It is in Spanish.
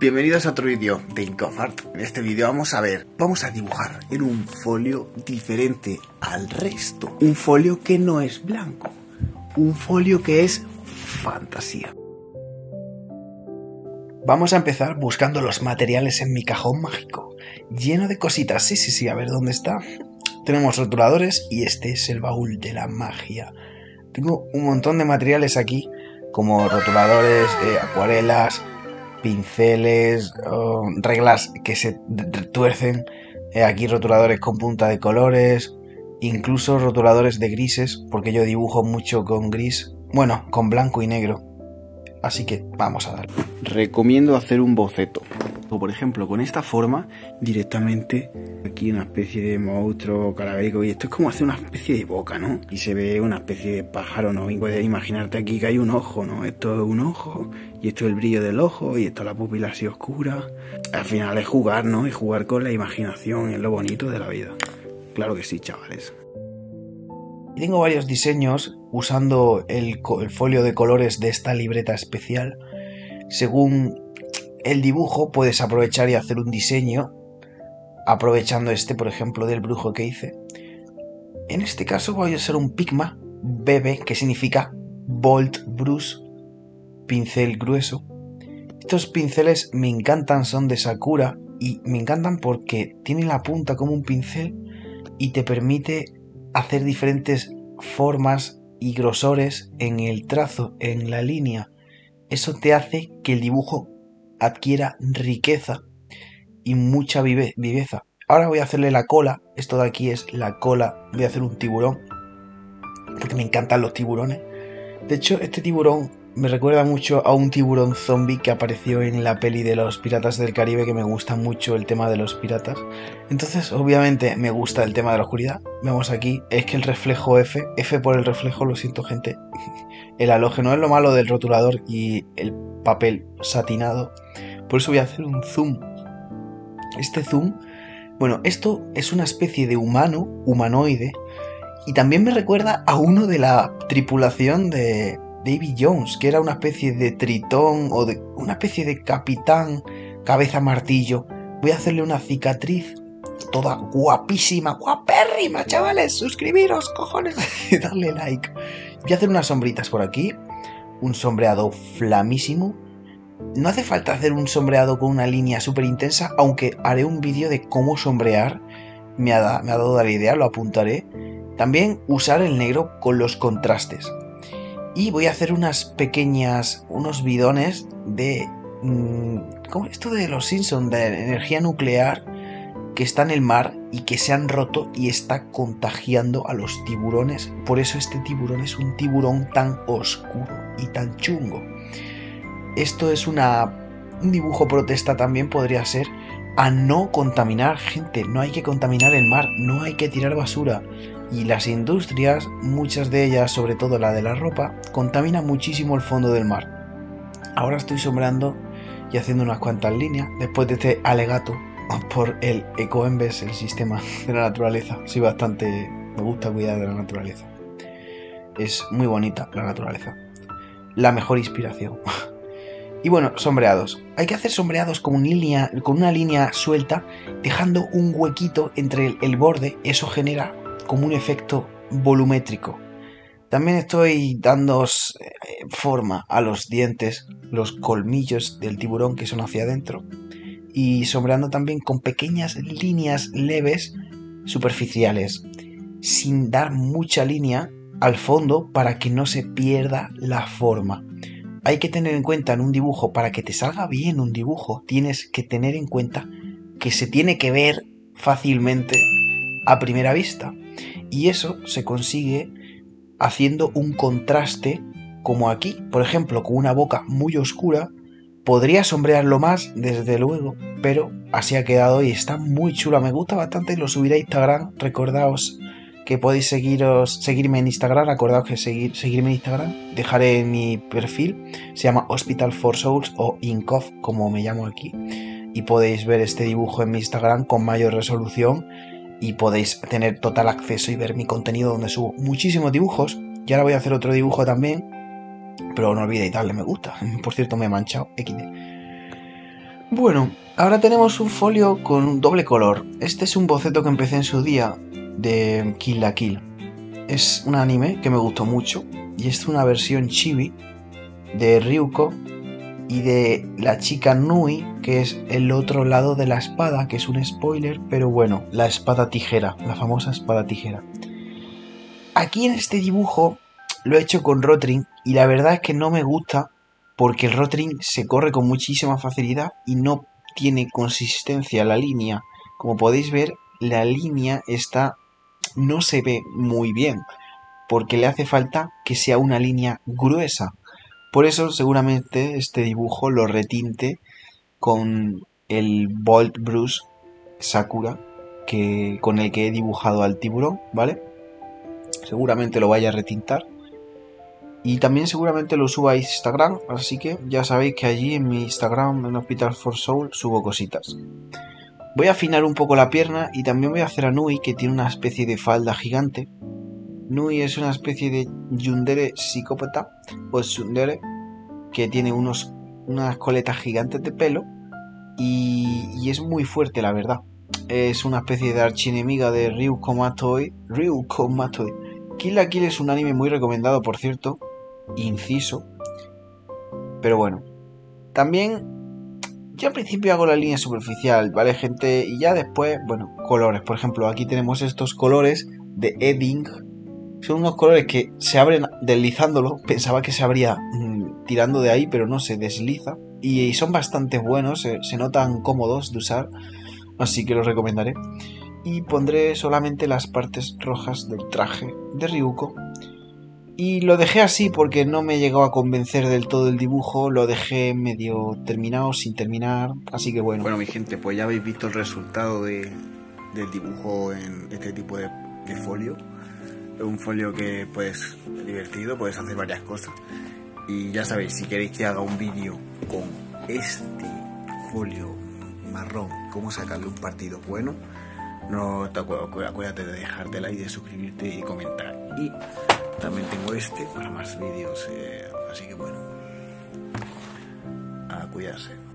Bienvenidos a otro vídeo de Inkofart. En este vídeo vamos a dibujar en un folio diferente al resto. Un folio que no es blanco, un folio que es fantasía. Vamos a empezar buscando los materiales en mi cajón mágico, lleno de cositas. Sí, a ver dónde está. Tenemos rotuladores y este es el baúl de la magia. Tengo un montón de materiales aquí, como rotuladores, acuarelas, pinceles, reglas que se tuercen, aquí rotuladores con punta de colores, incluso rotuladores de grises, porque yo dibujo mucho con gris, bueno, con blanco y negro, así que vamos a dar. Recomiendo hacer un boceto, o por ejemplo con esta forma, directamente aquí una especie de monstruo calabérico, y esto es como hacer una especie de boca, ¿no? Y se ve una especie de pájaro, ¿no? Imaginarte aquí que hay un ojo, ¿no? Esto es un ojo, y esto es el brillo del ojo, y esto es la pupila así oscura. Al final es jugar, ¿no? Y jugar con la imaginación, es lo bonito de la vida. Claro que sí, chavales. Y tengo varios diseños usando el folio de colores de esta libreta especial. Según el dibujo puedes aprovechar y hacer un diseño, aprovechando este, por ejemplo, del brujo que hice. En este caso voy a usar un Pigma BB, que significa Bolt Bruce, pincel grueso. Estos pinceles me encantan, son de Sakura, y me encantan porque tienen la punta como un pincel y te permite hacer diferentes formas y grosores en el trazo, en la línea. Eso te hace que el dibujo adquiera riqueza y mucha viveza. Ahora voy a hacerle la cola. Esto de aquí es la cola. Voy a hacer un tiburón, porque me encantan los tiburones. De hecho, este tiburón me recuerda mucho a un tiburón zombie que apareció en la peli de los Piratas del Caribe, que me gusta mucho el tema de los piratas. Entonces, obviamente, me gusta el tema de la oscuridad. Vemos aquí, es que el reflejo F por el reflejo, lo siento, gente. El halógeno es lo malo del rotulador y el papel satinado. Por eso voy a hacer un zoom. Este zoom, bueno, esto es una especie de humanoide, y también me recuerda a uno de la tripulación de David Jones, que era una especie de tritón o de una especie de capitán cabeza martillo. Voy a hacerle una cicatriz toda guapísima, guapérrima, chavales. Suscribiros, cojones, y darle like. Voy a hacer unas sombritas por aquí, un sombreado flamísimo. No hace falta hacer un sombreado con una línea súper intensa, aunque haré un vídeo de cómo sombrear. Me ha dado la idea, lo apuntaré. También usar el negro con los contrastes. Y voy a hacer unos bidones de ¿cómo? Esto de los Simpsons, de energía nuclear, que está en el mar y que se han roto y está contagiando a los tiburones. Por eso este tiburón es un tiburón tan oscuro y tan chungo. Esto es un dibujo protesta, también podría ser, a no contaminar, gente. No hay que contaminar el mar, no hay que tirar basura. Y las industrias, muchas de ellas, sobre todo la de la ropa, contaminan muchísimo el fondo del mar. Ahora estoy sombreando y haciendo unas cuantas líneas después de este alegato por el Ecoembes, el sistema de la naturaleza. Soy bastante... me gusta cuidar de la naturaleza. Es muy bonita la naturaleza. La mejor inspiración. Y bueno, sombreados. Hay que hacer sombreados con una línea suelta, dejando un huequito entre el borde. Eso genera como un efecto volumétrico. También estoy dando forma a los dientes, los colmillos del tiburón, que son hacia adentro, y sombreando también con pequeñas líneas leves, superficiales, sin dar mucha línea al fondo para que no se pierda la forma. Hay que tener en cuenta en un dibujo, para que te salga bien un dibujo, tienes que tener en cuenta que se tiene que ver fácilmente a primera vista. Y eso se consigue haciendo un contraste como aquí. Por ejemplo, con una boca muy oscura, podría sombrearlo más, desde luego, pero así ha quedado y está muy chula. Me gusta bastante, lo subiré a Instagram. Recordaos que podéis seguirme en Instagram, acordaos que seguirme en Instagram, dejaré mi perfil, se llama Hospital for Souls o Inkhov, como me llamo aquí, y podéis ver este dibujo en mi Instagram con mayor resolución y podéis tener total acceso y ver mi contenido, donde subo muchísimos dibujos. Y ahora voy a hacer otro dibujo también, pero no olvidéis darle me gusta. Por cierto, me he manchado, XD. Bueno, ahora tenemos un folio con un doble color. Este es un boceto que empecé en su día de Kill la Kill. Es un anime que me gustó mucho y es una versión chibi de Ryuko y de la chica Nui, que es el otro lado de la espada, que es un spoiler, pero bueno, la espada tijera, la famosa espada tijera. Aquí en este dibujo lo he hecho con Rotring y la verdad es que no me gusta porque el Rotring se corre con muchísima facilidad y no tiene consistencia la línea. Como podéis ver, la línea está, no se ve muy bien porque le hace falta que sea una línea gruesa. Por eso seguramente este dibujo lo retinte con el Bolt Bruce Sakura, con el que he dibujado al tiburón, ¿vale? Seguramente lo vaya a retintar. Y también seguramente lo suba a Instagram, así que ya sabéis que allí en mi Instagram, en Hospital for Souls, subo cositas. Voy a afinar un poco la pierna y también voy a hacer a Nui, que tiene una especie de falda gigante. Nui es una especie de yundere psicópata o tsundere que tiene unas coletas gigantes de pelo y es muy fuerte, la verdad. Es una especie de archienemiga de Ryuko Matoi. Kill la Kill es un anime muy recomendado, por cierto, inciso. Pero bueno, también yo al principio hago la línea superficial, ¿vale, gente? Y ya después, bueno, colores. Por ejemplo, aquí tenemos estos colores de Edding. Son unos colores que se abren deslizándolo. Pensaba que se abría tirando de ahí, pero no, se desliza. Y son bastante buenos, se notan cómodos de usar, así que los recomendaré. Y pondré solamente las partes rojas del traje de Ryuko. Y lo dejé así porque no me llegó a convencer del todo el dibujo. Lo dejé medio terminado, sin terminar, así que bueno. Bueno, mi gente, pues ya habéis visto el resultado del dibujo en este tipo de folio. Un folio que pues divertido, puedes hacer varias cosas. Y ya sabéis, si queréis que haga un vídeo con este folio marrón, cómo sacarle un partido bueno, no te acuérdate de dejarte like, de suscribirte y comentar. Y también tengo este para más vídeos, así que bueno, a cuidarse.